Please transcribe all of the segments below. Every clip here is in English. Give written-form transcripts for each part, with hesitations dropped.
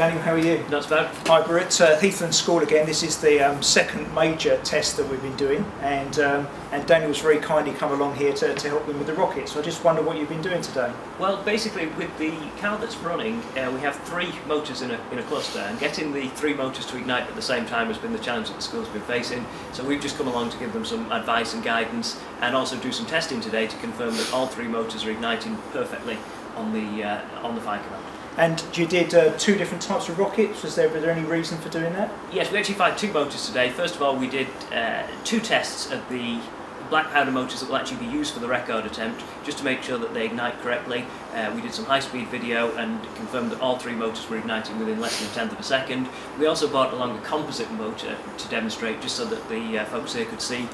Daniel, how are you? Not so bad. Hi, we're at Heathland School again. This is the second major test that we've been doing, and Daniel's very kindly come along here to help them with the rocket. So I just wonder what you've been doing today. Well, basically with the car that's running, we have three motors in a cluster, and getting the three motors to ignite at the same time has been the challenge that the school's been facing. So we've just come along to give them some advice and guidance, and also do some testing today to confirm that all three motors are igniting perfectly on the fire command. And you did two different types of rockets. Was there any reason for doing that? Yes, we actually fired two motors today. First of all, we did two tests of the black powder motors that will actually be used for the record attempt, just to make sure that they ignite correctly. We did some high-speed video and confirmed that all three motors were igniting within less than a tenth of a second. We also brought along a composite motor to demonstrate, just so that the folks here could see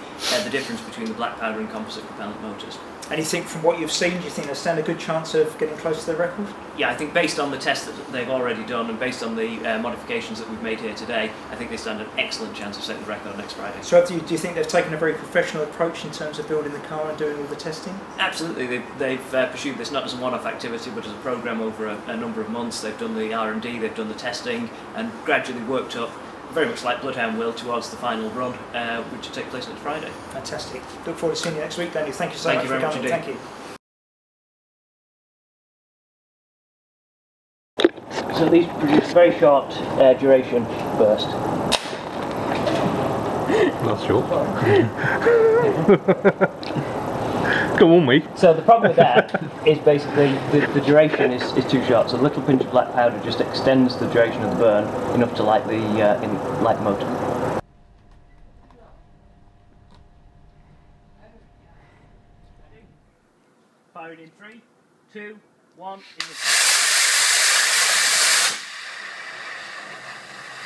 the difference between the black powder and composite propellant motors. And you think, from what you've seen, do you think they stand a good chance of getting close to their record? Yeah, I think based on the tests that they've already done and based on the modifications that we've made here today, I think they stand an excellent chance of setting the record next Friday. So do you think they've taken a very professional approach in terms of building the car and doing all the testing? Absolutely. They've pursued this not as a one-off activity, but as a programme over a number of months. They've done the R&D, they've done the testing, and gradually worked up, very much like Bloodhound will, towards the final run, which will take place next Friday. Fantastic. Look forward to seeing you next week, Daniel. Thank you so much for coming. Thank you. So these produce very short duration bursts. That's short. Come on, mate. So the problem with that is basically the duration is too short. So a little pinch of black powder just extends the duration of the burn enough to light the light motor. Firing in 3, 2, 1. I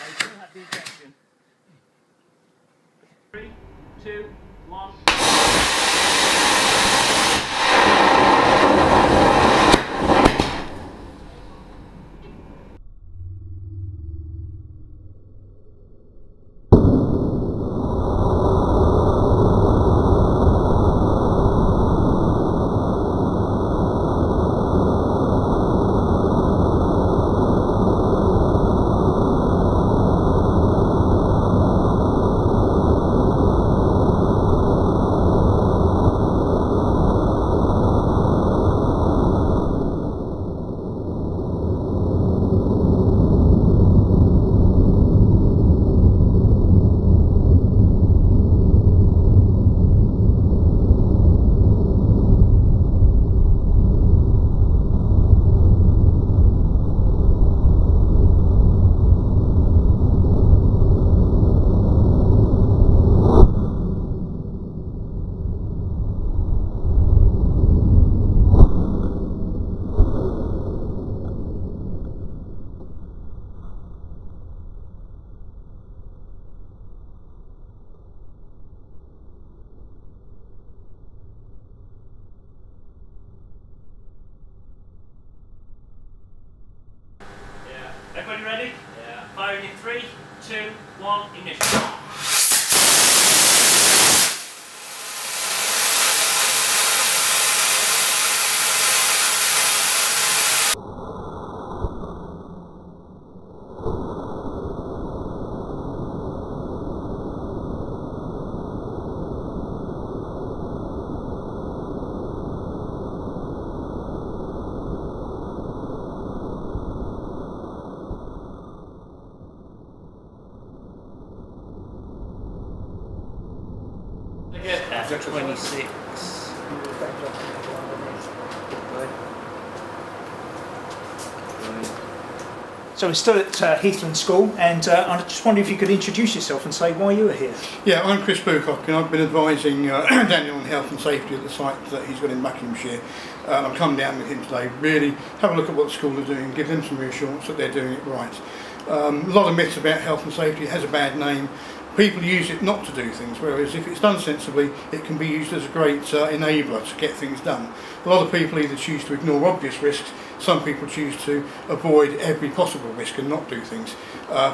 still have the injection. 3, 2, 1. Everybody ready? Yeah. Firing in 3, 2, 1, ignition. After 26. So we're still at Heathland School, and I just wonder if you could introduce yourself and say why you were here. Yeah, I'm Chris Bucock, and I've been advising Daniel on health and safety at the site that he's got in Buckinghamshire. And I've come down with him today, really have a look at what the school are doing, give them some reassurance that they're doing it right. A lot of myths about health and safety. It has a bad name. People use it not to do things, whereas if it's done sensibly, it can be used as a great enabler to get things done. A lot of people either choose to ignore obvious risks, some people choose to avoid every possible risk and not do things.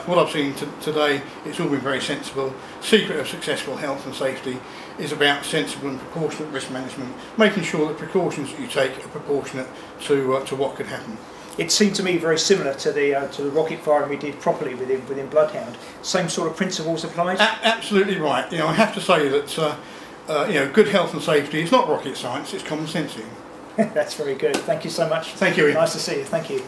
What I've seen today, it's all been very sensible. Secret of successful health and safety is about sensible and proportionate risk management, making sure that precautions that you take are proportionate to what could happen. It seemed to me very similar to the rocket firing we did properly within Bloodhound. Same sort of principles applied? Absolutely right. You know, I have to say that you know, good health and safety is not rocket science, it's common sensing. That's very good. Thank you so much. Thank you. Nice to see you. Thank you.